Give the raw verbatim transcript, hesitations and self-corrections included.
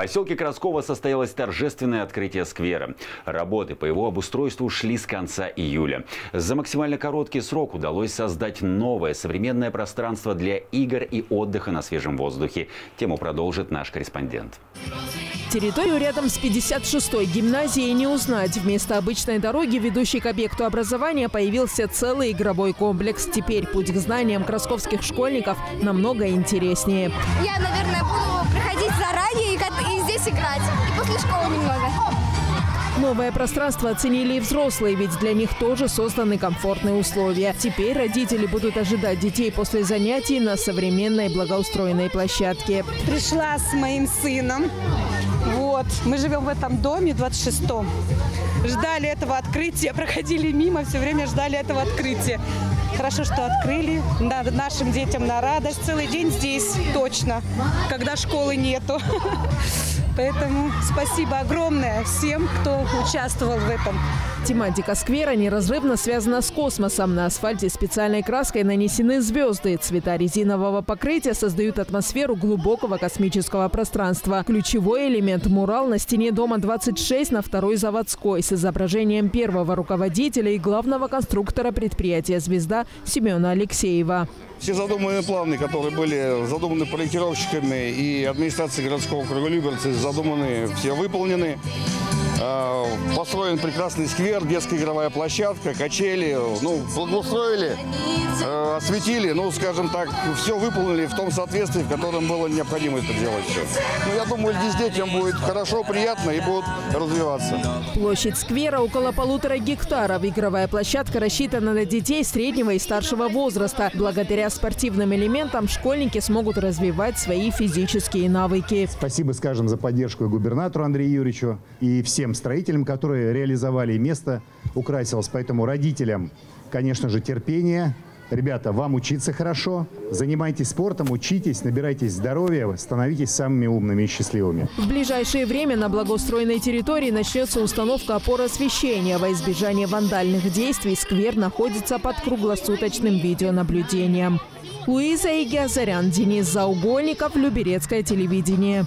В поселке Красково состоялось торжественное открытие сквера. Работы по его обустройству шли с конца июля. За максимально короткий срок удалось создать новое современное пространство для игр и отдыха на свежем воздухе. Тему продолжит наш корреспондент. Территорию рядом с пятьдесят шестой гимназией не узнать. Вместо обычной дороги, ведущей к объекту образования, появился целый игровой комплекс. Теперь путь к знаниям красковских школьников намного интереснее. Я, наверное, буду приходить заранее и здесь играть. И после школы немного. Новое пространство оценили и взрослые, ведь для них тоже созданы комфортные условия. Теперь родители будут ожидать детей после занятий на современной благоустроенной площадке. Пришла с моим сыном. Вот. Мы живем в этом доме двадцать шестом. Ждали этого открытия, проходили мимо, все время ждали этого открытия. Хорошо, что открыли. Нашим детям на радость. Целый день здесь точно, когда школы нету. Поэтому спасибо огромное всем, кто участвовал в этом. Тематика сквера неразрывно связана с космосом. На асфальте специальной краской нанесены звезды. Цвета резинового покрытия создают атмосферу глубокого космического пространства. Ключевой элемент – мурал на стене дома двадцать шесть на второй Заводской с изображением первого руководителя и главного конструктора предприятия «Звезда» Семена Алексеева. Все задуманные планы, которые были задуманы проектировщиками и администрацией городского округа Люберцы, задуманы, все выполнены. Построен прекрасный сквер, детская игровая площадка, качели, ну, благоустроили, осветили, ну, скажем так, все выполнили в том соответствии, в котором было необходимо это делать. Ну, я думаю, здесь детям будет хорошо, приятно и будут развиваться. Площадь сквера около полутора гектаров. Игровая площадка рассчитана на детей среднего и старшего возраста. Благодаря спортивным элементам школьники смогут развивать свои физические навыки. Спасибо, скажем, за поддержку губернатору Андрею Юрьевичу и всем строителям, которые реализовали, место украсилось. Поэтому родителям, конечно же, терпение. Ребята, вам учиться хорошо, занимайтесь спортом, учитесь, набирайтесь здоровья, становитесь самыми умными и счастливыми. В ближайшее время на благоустроенной территории начнется установка опор освещения. Во избежание вандальных действий сквер находится под круглосуточным видеонаблюдением. Луиза Геозарян, Денис Заугольников, Люберецкое телевидение.